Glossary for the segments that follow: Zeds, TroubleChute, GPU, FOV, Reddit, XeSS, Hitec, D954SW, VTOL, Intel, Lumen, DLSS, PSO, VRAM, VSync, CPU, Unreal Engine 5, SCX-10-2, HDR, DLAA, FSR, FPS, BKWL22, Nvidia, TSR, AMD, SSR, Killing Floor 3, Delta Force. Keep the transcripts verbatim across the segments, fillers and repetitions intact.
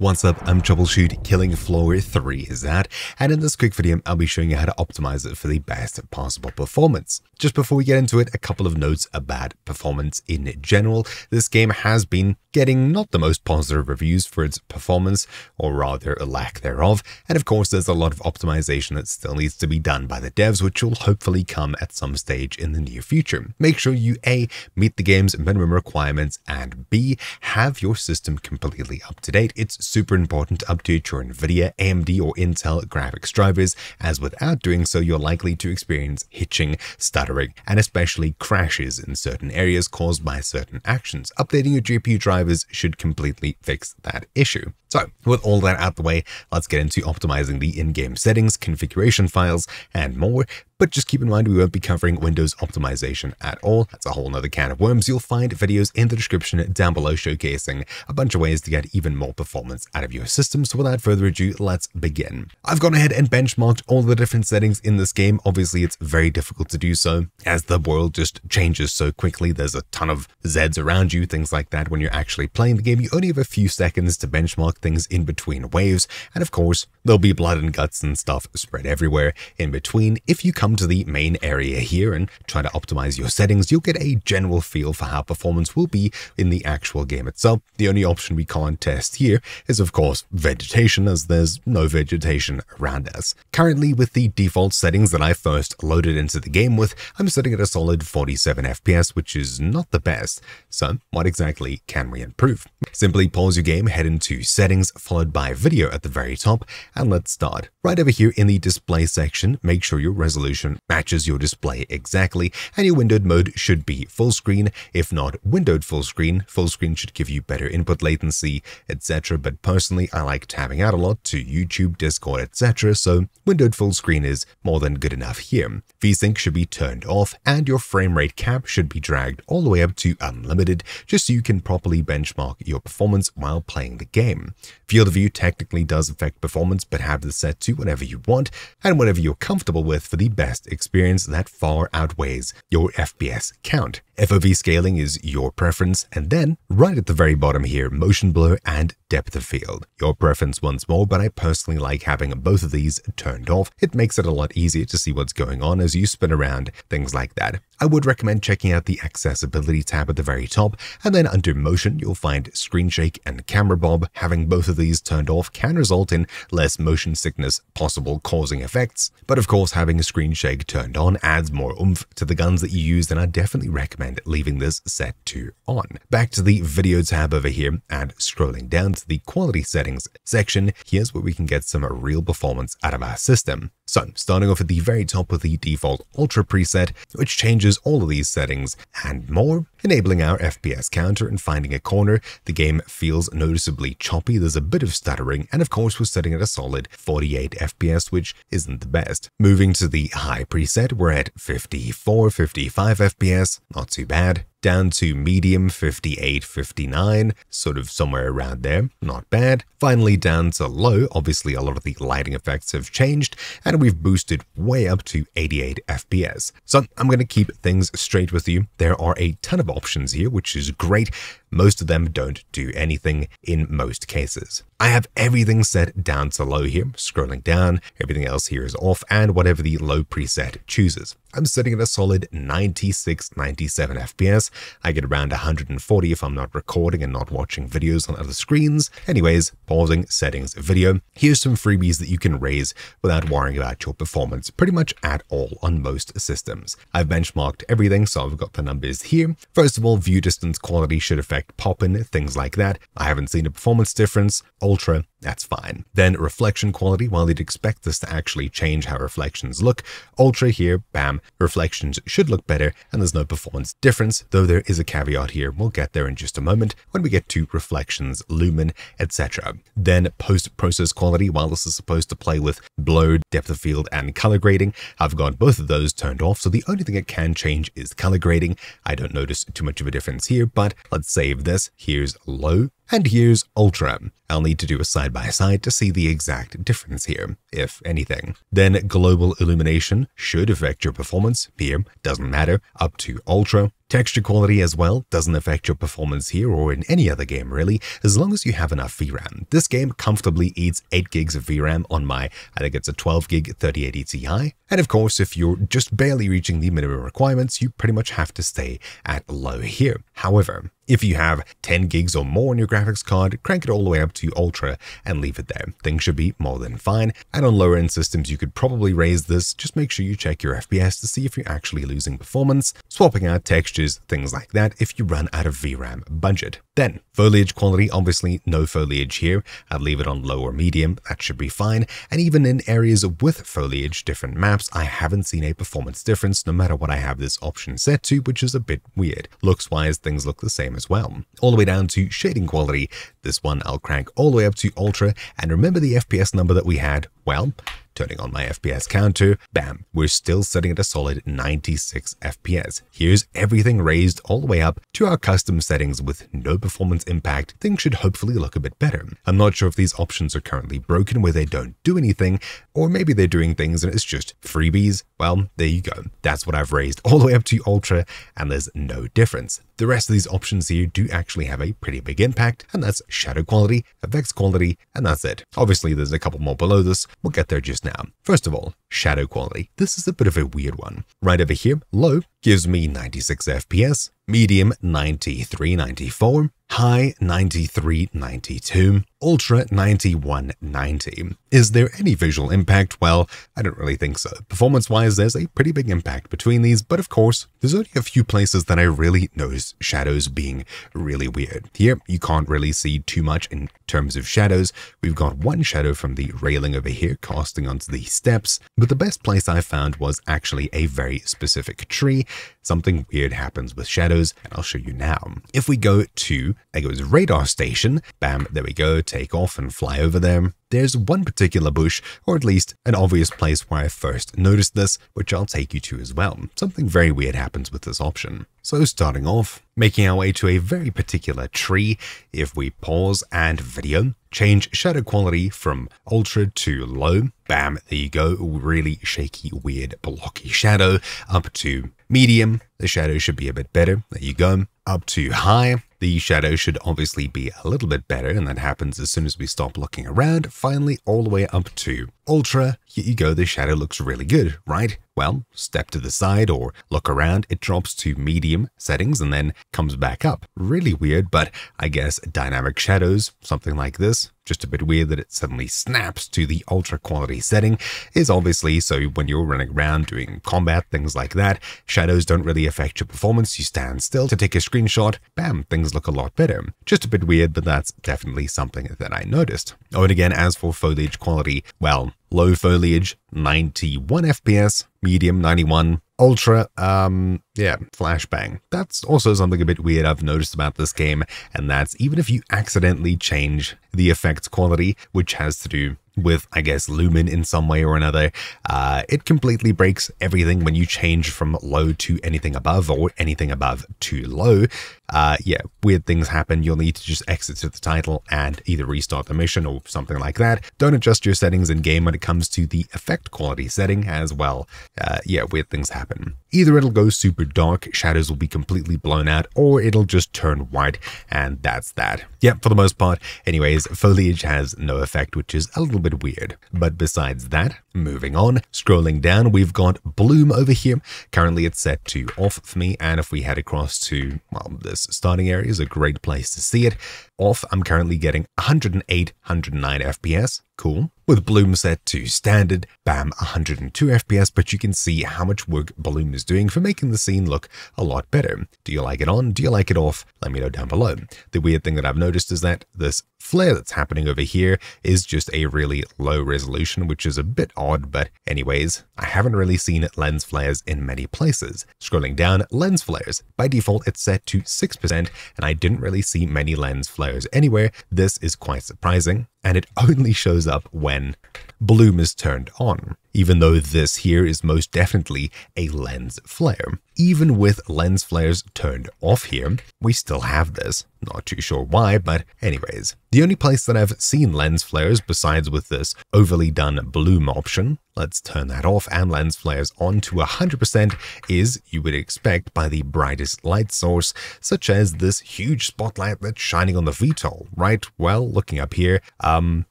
What's up, I'm TroubleChute, Killing Floor three is that, and in this quick video I'll be showing you how to optimize it for the best possible performance. Just before we get into it, a couple of notes about performance in general. This game has been getting not the most positive reviews for its performance, or rather a lack thereof, and of course there's a lot of optimization that still needs to be done by the devs, which will hopefully come at some stage in the near future. Make sure you A, meet the game's minimum requirements, and B, have your system completely up to date. It's super important to update your Nvidia, A M D, or Intel graphics drivers, as without doing so, you're likely to experience hitching, stuttering, and especially crashes in certain areas caused by certain actions. Updating your G P U drivers should completely fix that issue. So, with all that out the way, let's get into optimizing the in-game settings, configuration files, and more. But just keep in mind, we won't be covering Windows optimization at all. That's a whole nother can of worms. You'll find videos in the description down below showcasing a bunch of ways to get even more performance out of your system. So without further ado, let's begin. I've gone ahead and benchmarked all the different settings in this game. Obviously, it's very difficult to do so as the world just changes so quickly. There's a ton of Zeds around you, things like that. When you're actually playing the game, you only have a few seconds to benchmark things in between waves, and of course there'll be blood and guts and stuff spread everywhere in between. If you come to the main area here and try to optimize your settings, you'll get a general feel for how performance will be in the actual game itself. The only option we can't test here is of course vegetation, as there's no vegetation around us. Currently, with the default settings that I first loaded into the game with, I'm sitting at a solid forty-seven F P S, which is not the best. So what exactly can we improve? Simply pause your game, head into settings Settings followed by video at the very top, and let's start. Right over here in the display section, make sure your resolution matches your display exactly, and your windowed mode should be full screen. If not windowed full screen, full screen should give you better input latency, et cetera. But personally, I like tabbing out a lot to YouTube, Discord, et cetera. So windowed full screen is more than good enough here. VSync should be turned off, and your frame rate cap should be dragged all the way up to unlimited, just so you can properly benchmark your performance while playing the game. Field of view technically does affect performance, but have this set to whatever you want and whatever you're comfortable with for the best experience that far outweighs your F P S count. F O V scaling is your preference, and then right at the very bottom here, motion blur and depth of field. Your preference once more, but I personally like having both of these turned off. It makes it a lot easier to see what's going on as you spin around, things like that. I would recommend checking out the accessibility tab at the very top, and then under motion, you'll find screen shake and camera bob. Having both of these turned off can result in less motion sickness, possible causing effects. But of course, having a screen shake turned on adds more oomph to the guns that you use, and I definitely recommend leaving this set to on. Back to the video tab over here and scrolling down to the quality settings section, here's where we can get some real performance out of our system. So starting off at the very top with the default ultra preset, which changes all of these settings and more, enabling our F P S counter and finding a corner. The game feels noticeably choppy, there's a bit of stuttering, and of course we're sitting at a solid forty-eight F P S, which isn't the best. Moving to the high preset, we're at fifty-four, fifty-five F P S, not too bad. Down to medium, fifty-eight, fifty-nine, sort of somewhere around there, not bad. Finally down to low, obviously a lot of the lighting effects have changed, and we've boosted way up to eighty-eight F P S. So I'm going to keep things straight with you. There are a ton of options here, which is great. Most of them don't do anything in most cases. I have everything set down to low here, scrolling down, everything else here is off, and whatever the low preset chooses. I'm sitting at a solid ninety-six, ninety-seven F P S. I get around one hundred forty if I'm not recording and not watching videos on other screens. Anyways, pausing settings video. Here's some freebies that you can raise without worrying about your performance pretty much at all on most systems. I've benchmarked everything, so I've got the numbers here. First of all, view distance quality should affect pop-in, things like that. I haven't seen a performance difference. Ultra, that's fine. Then reflection quality, while you'd expect this to actually change how reflections look, ultra here, bam, reflections should look better and there's no performance difference, though there is a caveat here. We'll get there in just a moment when we get to reflections, lumen, et cetera. Then post-process quality, while this is supposed to play with blur, depth of field, and color grading, I've got both of those turned off, so the only thing it can change is color grading. I don't notice too much of a difference here, but let's save this. Here's low. And here's ultra. I'll need to do a side-by-side to see the exact difference here, if anything. Then global illumination should affect your performance. Here, doesn't matter, up to ultra. Texture quality as well doesn't affect your performance here or in any other game really, as long as you have enough V RAM. This game comfortably eats eight gigs of V RAM on my, I think it's a twelve gig thirty eighty Ti. And of course, if you're just barely reaching the minimum requirements, you pretty much have to stay at low here. However, if you have ten gigs or more on your graphics card, crank it all the way up to Ultra and leave it there. Things should be more than fine. And on lower end systems, you could probably raise this. Just make sure you check your F P S to see if you're actually losing performance, swapping out textures, things like that, if you run out of V RAM budget. Then foliage quality, obviously no foliage here. I'd leave it on low or medium. That should be fine. And even in areas with foliage, different maps, I haven't seen a performance difference no matter what I have this option set to, which is a bit weird. Looks wise, things look the same as well. All the way down to shading quality. This one I'll crank all the way up to Ultra, and remember the F P S number that we had? Well, turning on my F P S counter, bam, we're still sitting at a solid ninety-six F P S. Here's everything raised all the way up to our custom settings with no performance impact. Things should hopefully look a bit better. I'm not sure if these options are currently broken where they don't do anything, or maybe they're doing things and it's just freebies. Well, there you go. That's what I've raised all the way up to Ultra, and there's no difference. The rest of these options here do actually have a pretty big impact, and that's shadow quality, effects quality, and that's it. Obviously, there's a couple more below this. We'll get there just now. Now, first of all, shadow quality. This is a bit of a weird one. Right over here, low gives me ninety-six F P S, medium ninety-three, ninety-four, high ninety-three, ninety-two, ultra ninety-one, ninety. Is there any visual impact? Well, I don't really think so. Performance-wise, there's a pretty big impact between these, but of course, there's only a few places that I really notice shadows being really weird. Here, you can't really see too much in terms of shadows. We've got one shadow from the railing over here casting onto the steps, but the best place I found was actually a very specific tree. Something weird happens with shadows, and I'll show you now. If we go to, I think it was radar station, bam, there we go, take off and fly over there. There's one particular bush, or at least an obvious place where I first noticed this, which I'll take you to as well. Something very weird happens with this option. So starting off, making our way to a very particular tree, if we pause and video, change shadow quality from ultra to low, bam, there you go, really shaky, weird, blocky shadow, up to medium, the shadow should be a bit better, there you go, up to high, the shadow should obviously be a little bit better, and that happens as soon as we stop looking around. Finally, all the way up to ultra, here you go, the shadow looks really good, right? Well, step to the side or look around, it drops to medium settings and then comes back up. Really weird, but I guess dynamic shadows, something like this, just a bit weird that it suddenly snaps to the ultra quality setting, is obviously so when you're running around doing combat, things like that, shadows don't really affect your performance. You stand still to take a screenshot, bam, things look a lot better. Just a bit weird, but that's definitely something that I noticed. Oh, and again, as for foliage quality, well, low foliage, ninety-one F P S, medium ninety-one, ultra, um, yeah, flashbang. That's also something a bit weird I've noticed about this game, and that's even if you accidentally change the effects quality, which has to do with, I guess, Lumen in some way or another, uh, it completely breaks everything when you change from low to anything above or anything above to low. Uh, yeah, weird things happen. You'll need to just exit to the title and either restart the mission or something like that. Don't adjust your settings in-game when it comes to the effect quality setting as well. Uh, yeah, weird things happen. Either it'll go super dark, shadows will be completely blown out, or it'll just turn white, and that's that. Yeah, for the most part. Anyways, foliage has no effect, which is a little bit weird. But besides that, moving on, scrolling down, we've got bloom over here. Currently it's set to off for me, and if we head across to, well, this starting area is a great place to see it. Off, I'm currently getting one oh eight, one oh nine F P S. Cool. With bloom set to standard, bam, one oh two F P S, but you can see how much work bloom is doing for making the scene look a lot better. Do you like it on? Do you like it off? Let me know down below. The weird thing that I've noticed is that this flare that's happening over here is just a really low resolution, which is a bit odd, but anyways, I haven't really seen lens flares in many places. Scrolling down, lens flares. By default, it's set to six percent, and I didn't really see many lens flares anywhere. This is quite surprising, and it only shows up when bloom is turned on. even though this here is most definitely a lens flare. Even with lens flares turned off here, we still have this. Not too sure why, but anyways. The only place that I've seen lens flares besides with this overly done bloom option, let's turn that off and lens flares on to one hundred percent, is you would expect by the brightest light source, such as this huge spotlight that's shining on the V TOL, right? Well, looking up here, um,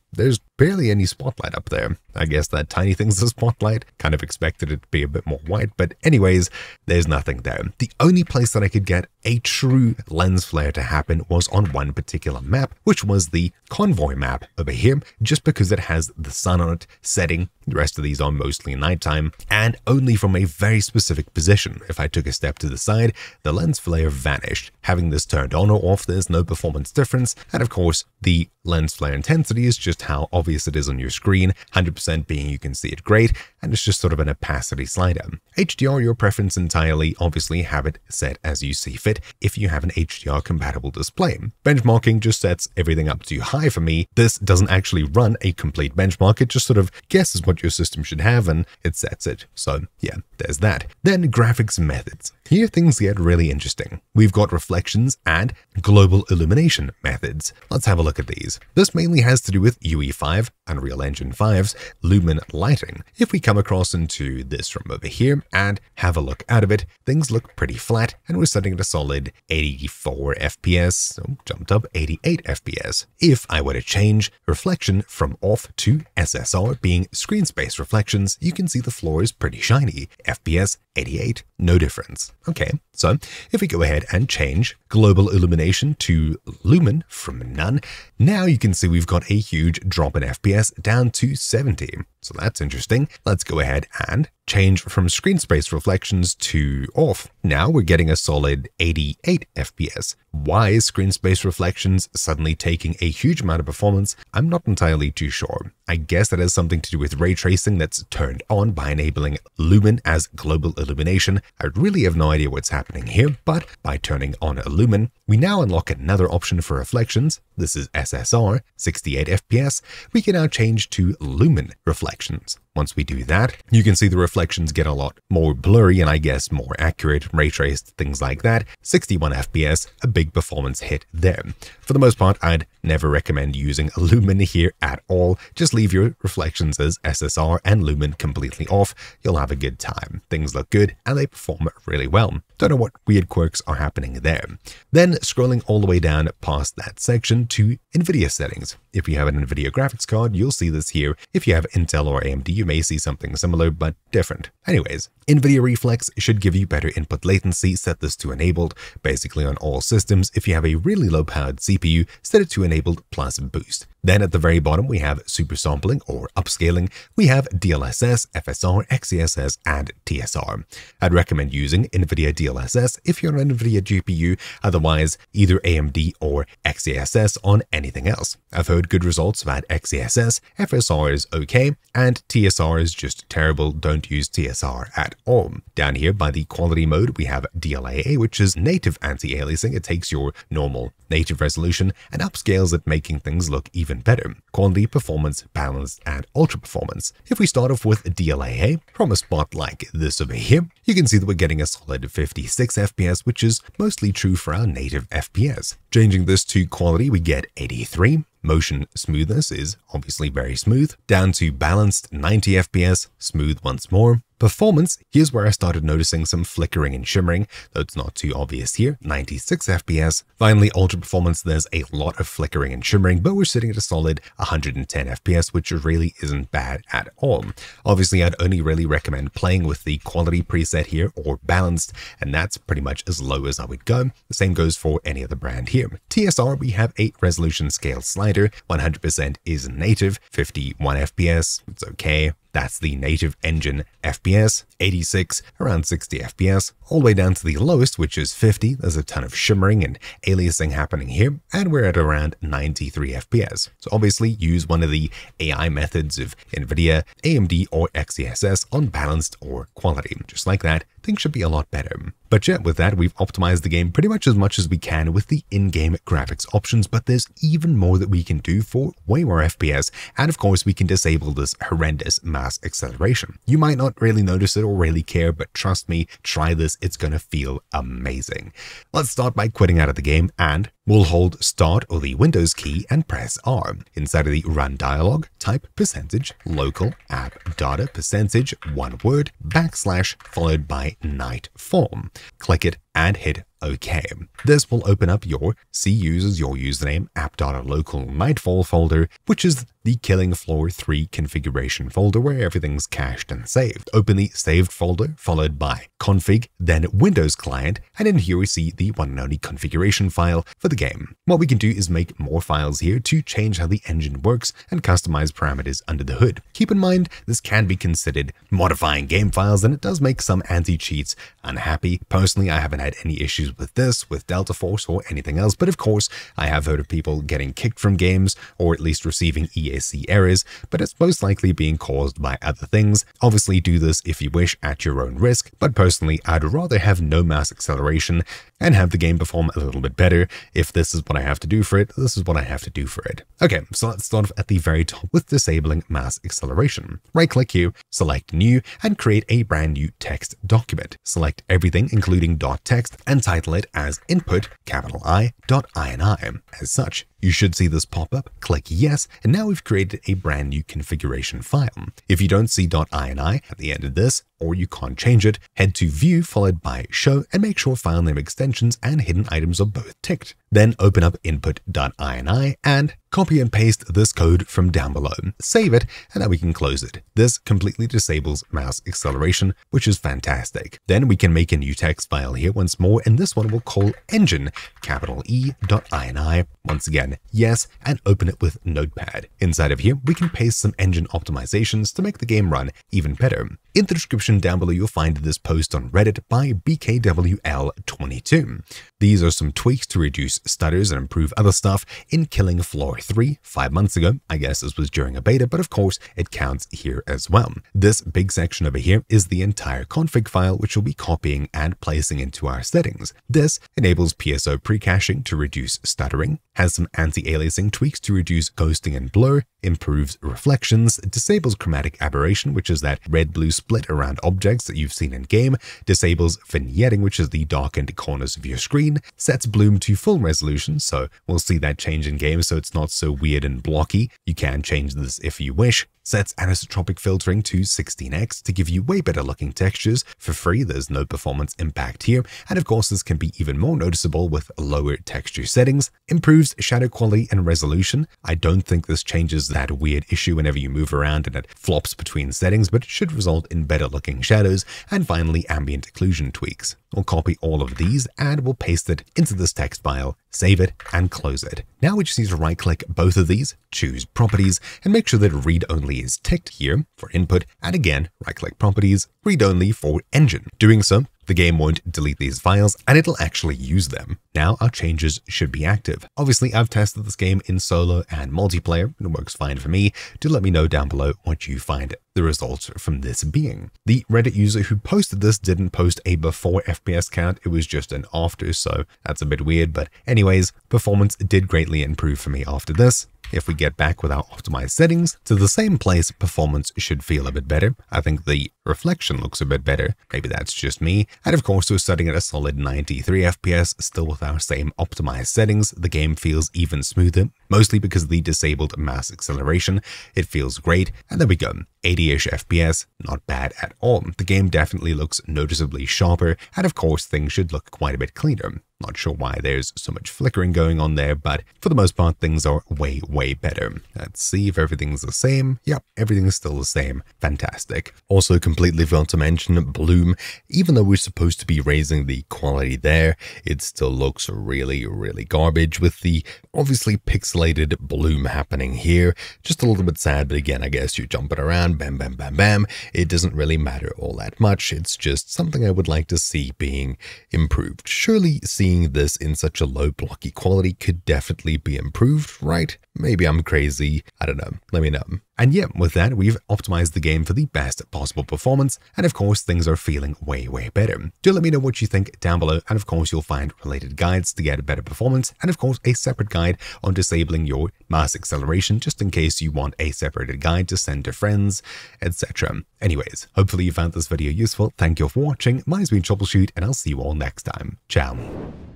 there's barely any spotlight up there. I guess that tiny thing's the spotlight. Kind of expected it to be a bit more white, but anyways, there's nothing there. The only place that I could get a true lens flare to happen was on one particular map, which was the Convoy map over here, just because it has the sun on it setting. The rest of these are mostly nighttime, and only from a very specific position. If I took a step to the side, the lens flare vanished. Having this turned on or off, there's no performance difference, and of course, the lens flare intensity is just how obvious it is on your screen, one hundred percent being you can see it great, and it's just sort of an opacity slider. H D R, your preference entirely, obviously have it set as you see fit if you have an H D R compatible display. Benchmarking just sets everything up to high for me. This doesn't actually run a complete benchmark, it just sort of guesses what your system should have and it sets it. So yeah, there's that. Then graphics methods. Here things get really interesting. We've got reflections and global illumination methods. Let's have a look at these. This mainly has to do with U E five, Unreal Engine five's Lumen lighting. If we come across into this from over here and have a look out of it, things look pretty flat and we're setting it a solid eighty-four F P S, oh, jumped up eighty-eight F P S. If I were to change reflection from off to S S R being screen space reflections, you can see the floor is pretty shiny. F P S eighty-eight, no difference. Okay, so if we go ahead and change global illumination to Lumen from none, now you can see we've got a huge drop in F P S down to seventy. So that's interesting. Let's go ahead and change from screen space reflections to off. Now we're getting a solid eighty-eight F P S. Why is screen space reflections suddenly taking a huge amount of performance? I'm not entirely too sure. I guess that has something to do with ray tracing that's turned on by enabling Lumen as global illumination. I really have no idea what's happening here, but by turning on a Lumen, we now unlock another option for reflections. This is S S R, sixty-eight F P S. We can now change to Lumen reflections. Once we do that, you can see the reflections get a lot more blurry and I guess more accurate, ray traced, things like that. sixty-one F P S, a big performance hit there. For the most part, I'd never recommend using Lumen here at all. Just leave your reflections as S S R and Lumen completely off. You'll have a good time. Things look good and they perform really well. Don't know what weird quirks are happening there. Then scrolling all the way down past that section to Nvidia settings. If you have an Nvidia graphics card, you'll see this here. If you have Intel or A M D, you may see something similar but different. Anyways, Nvidia Reflex should give you better input latency. Set this to enabled basically on all systems. If you have a really low powered C P U, set it to enabled plus boost. Then at the very bottom, we have super sampling or upscaling. We have D L S S, F S R, XeSS, and T S R. I'd recommend using Nvidia D L S S if you're an Nvidia G P U, otherwise either A M D or XeSS on anything else. I've heard good results about XeSS, F S R is okay, and T S R is just terrible. Don't use T S R at all. Down here by the quality mode, we have D L A A, which is native anti-aliasing. It takes your normal native resolution and upscales it, making things look even better. Quality, performance, balanced, and ultra performance. If we start off with D L A A, from a spot like this over here, you can see that we're getting a solid fifty-six F P S, which is mostly true for our native F P S. Changing this to quality, we get eighty-three. Motion smoothness is obviously very smooth. Down to balanced, ninety F P S, smooth once more. Performance, here's where I started noticing some flickering and shimmering, though it's not too obvious here, ninety-six F P S. Finally, ultra performance, there's a lot of flickering and shimmering, but we're sitting at a solid one hundred ten F P S, which really isn't bad at all. Obviously, I'd only really recommend playing with the quality preset here or balanced, and that's pretty much as low as I would go. The same goes for any other brand here. T S R, we have a resolution scale slider, one hundred percent is native, fifty-one F P S, it's okay. That's the native engine F P S, eighty-six, around sixty F P S, all the way down to the lowest, which is fifty. There's a ton of shimmering and aliasing happening here, and we're at around ninety-three F P S. So obviously use one of the A I methods of NVIDIA, A M D, or XeSS on balanced or quality. Just like that, things should be a lot better. But yeah, with that, we've optimized the game pretty much as much as we can with the in-game graphics options, but there's even more that we can do for way more F P S, and of course we can disable this horrendous mass acceleration. You might not really notice it or really care, but trust me, try this, it's gonna feel amazing. Let's start by quitting out of the game, and we'll hold Start or the Windows key and press R. Inside of the Run dialog, type percentage local app data percentage, one word, backslash, followed by night form. Click it and hit OK. This will open up your C users, your username, app.local nightfall folder, which is the Killing Floor three configuration folder where everything's cached and saved. Open the saved folder, followed by config, then Windows client, and in here we see the one and only configuration file for the game. What we can do is make more files here to change how the engine works and customize parameters under the hood. Keep in mind, this can be considered modifying game files, and it does make some anti-cheats unhappy. Personally, I haven't had any issues with this, with Delta Force or anything else, but of course I have heard of people getting kicked from games or at least receiving E A C errors, but it's most likely being caused by other things. Obviously do this if you wish at your own risk, but personally I'd rather have no mass acceleration and have the game perform a little bit better. If this is what I have to do for it, this is what I have to do for it. Okay, so let's start off at the very top with disabling mass acceleration. Right click here, select new, and create a brand new text document. Select everything including .text and type title it as input, capital I, dot I N I. As such, you should see this pop up, click yes, and now we've created a brand new configuration file. If you don't see dot I N I at the end of this, or you can't change it, head to view followed by show and make sure file name extensions and hidden items are both ticked. Then open up input.ini and copy and paste this code from down below. Save it, and now we can close it. This completely disables mouse acceleration, which is fantastic. Then we can make a new text file here once more, and this one we'll call engine, capital E.ini. Once again, yes, and open it with Notepad. Inside of here, we can paste some engine optimizations to make the game run even better. In the description down below, you'll find this post on Reddit by B K W L twenty-two. These are some tweaks to reduce stutters and improve other stuff in Killing Floor three five months ago. I guess this was during a beta, but of course it counts here as well. This big section over here is the entire config file, which we'll be copying and placing into our settings. This enables P S O pre-caching to reduce stuttering, has some anti-aliasing tweaks to reduce ghosting and blur, improves reflections, disables chromatic aberration, which is that red-blue split around objects that you've seen in game, disables vignetting, which is the darkened corners of your screen, sets bloom to full resolution, so we'll see that change in game, so it's not so weird and blocky. You can change this if you wish. Sets anisotropic filtering to sixteen X to give you way better looking textures for free. There's no performance impact here, and of course this can be even more noticeable with lower texture settings. Improves shadow quality and resolution. I don't think this changes that weird issue whenever you move around and it flops between settings, but it should result in better looking shadows. And finally, ambient occlusion tweaks. We'll copy all of these and we'll paste it into this text file, save it, and close it. Now we just need to right click both of these, choose properties, and make sure that read only is ticked here for input, and again right click properties, read only for engine. Doing so, the game won't delete these files and it'll actually use them. Now our changes should be active. Obviously, I've tested this game in solo and multiplayer and it works fine for me. Do let me know down below what you find the results from this being. The Reddit user who posted this didn't post a before F P S count, it was just an after, so that's a bit weird. But anyways, performance did greatly improve for me after this. If we get back with our optimized settings to the same place, performance should feel a bit better. I think the reflection looks a bit better. Maybe that's just me. And of course, we're starting at a solid ninety-three F P S, still with our same optimized settings. The game feels even smoother, mostly because of the disabled mass acceleration. It feels great. And there we go. eighty-ish F P S, not bad at all. The game definitely looks noticeably sharper. And of course, things should look quite a bit cleaner. Not sure why there's so much flickering going on there, but for the most part, things are way, way better. Let's see if everything's the same. Yep, everything's still the same. Fantastic. Also, completely failed to mention bloom. Even though we're supposed to be raising the quality there, it still looks really, really garbage with the obviously pixelated bloom happening here. Just a little bit sad, but again, I guess you're jumping around, bam, bam, bam, bam. It doesn't really matter all that much. It's just something I would like to see being improved. Surely, seeing Seeing this in such a low blocky quality could definitely be improved, right? Maybe I'm crazy. I don't know. Let me know. And yeah, with that, we've optimized the game for the best possible performance, and of course, things are feeling way, way better. Do let me know what you think down below, and of course, you'll find related guides to get better performance, and of course, a separate guide on disabling your mass acceleration, just in case you want a separated guide to send to friends, et cetera. Anyways, hopefully you found this video useful. Thank you all for watching. My name's been TroubleChute, and I'll see you all next time. Ciao.